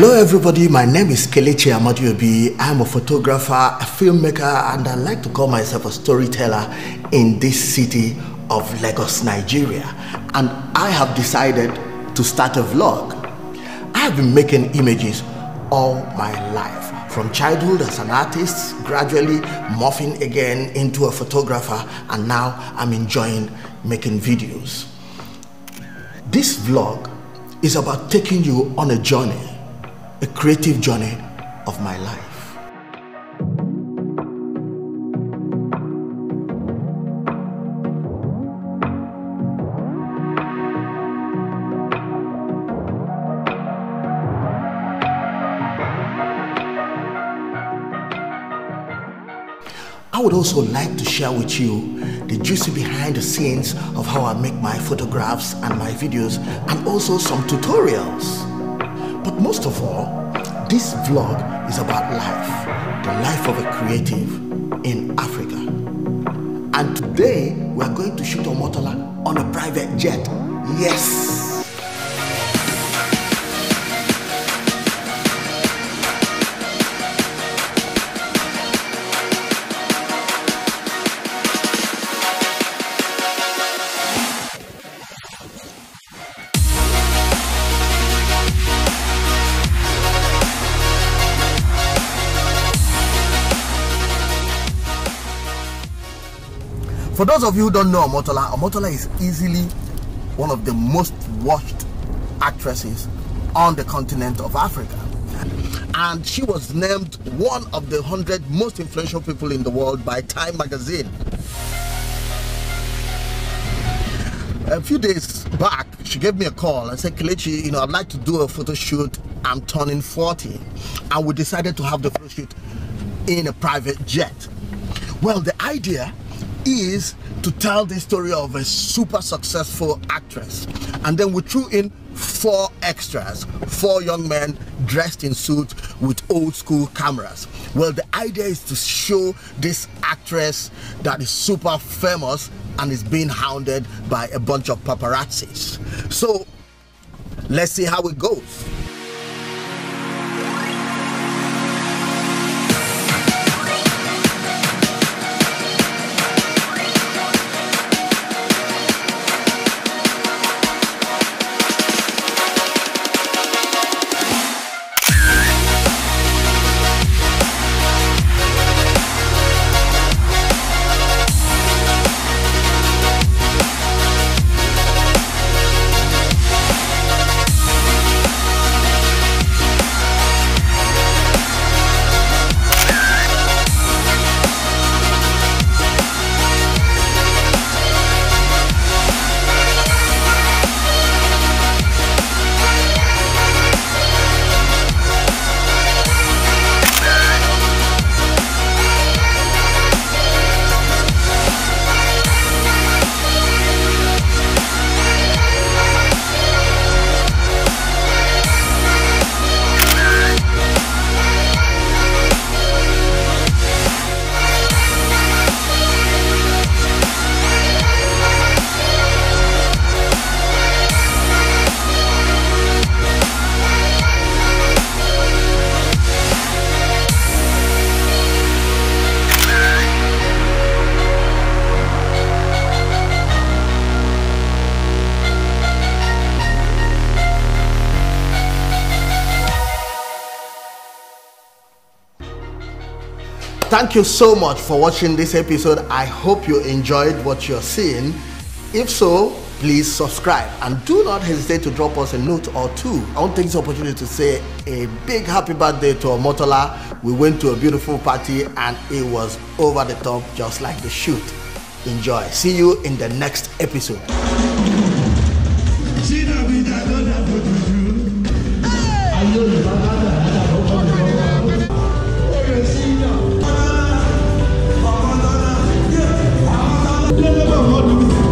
Hello everybody, my name is Kelechi Amadi-Obi. I'm a photographer, a filmmaker, and I like to call myself a storyteller in this city of Lagos, Nigeria. And I have decided to start a vlog. I have been making images all my life, from childhood as an artist, gradually morphing again into a photographer, and now I'm enjoying making videos. This vlog is about taking you on a journey, a creative journey of my life. I would also like to share with you the juicy behind the scenes of how I make my photographs and my videos, and also some tutorials. But most of all, this vlog is about life, the life of a creative in Africa. And today, we are going to shoot Omotola on a private jet. Yes! For those of you who don't know Omotola, Omotola is easily one of the most watched actresses on the continent of Africa. And she was named one of the 100 most influential people in the world by Time magazine. A few days back, she gave me a call and said, Kelechi, you know, I'd like to do a photo shoot. I'm turning 40. And we decided to have the photo shoot in a private jet. Well, the idea is to tell the story of a super successful actress, and then we threw in four extras, four young men dressed in suits with old school cameras. Well, the idea is to show this actress that is super famous and is being hounded by a bunch of paparazzis. So let's see how it goes. Thank you so much for watching this episode. I hope you enjoyed what you're seeing. If so, please subscribe and do not hesitate to drop us a note or two. I want to take this opportunity to say a big happy birthday to Omotola. We went to a beautiful party and it was over the top, just like the shoot. Enjoy. See you in the next episode. No, no, no, no.